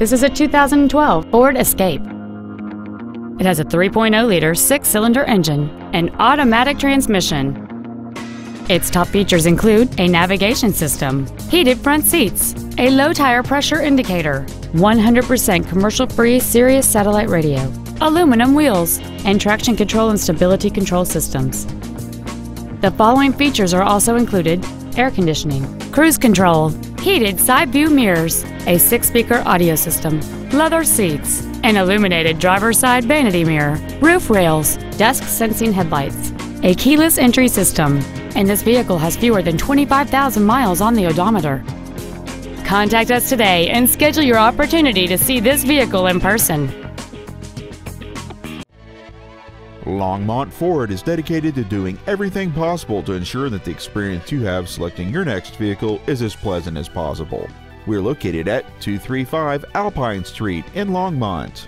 This is a 2012 Ford Escape. It has a 3.0-liter six-cylinder engine, an automatic transmission. Its top features include a navigation system, heated front seats, a low tire pressure indicator, 100% commercial-free Sirius satellite radio, aluminum wheels, and traction control and stability control systems. The following features are also included: air conditioning, cruise control, heated side view mirrors, a 6-speaker audio system, leather seats, an illuminated driver's side vanity mirror, roof rails, dusk sensing headlights, a keyless entry system, and this vehicle has fewer than 25,000 miles on the odometer. Contact us today and schedule your opportunity to see this vehicle in person. Longmont Ford is dedicated to doing everything possible to ensure that the experience you have selecting your next vehicle is as pleasant as possible. We're located at 235 Alpine Street in Longmont.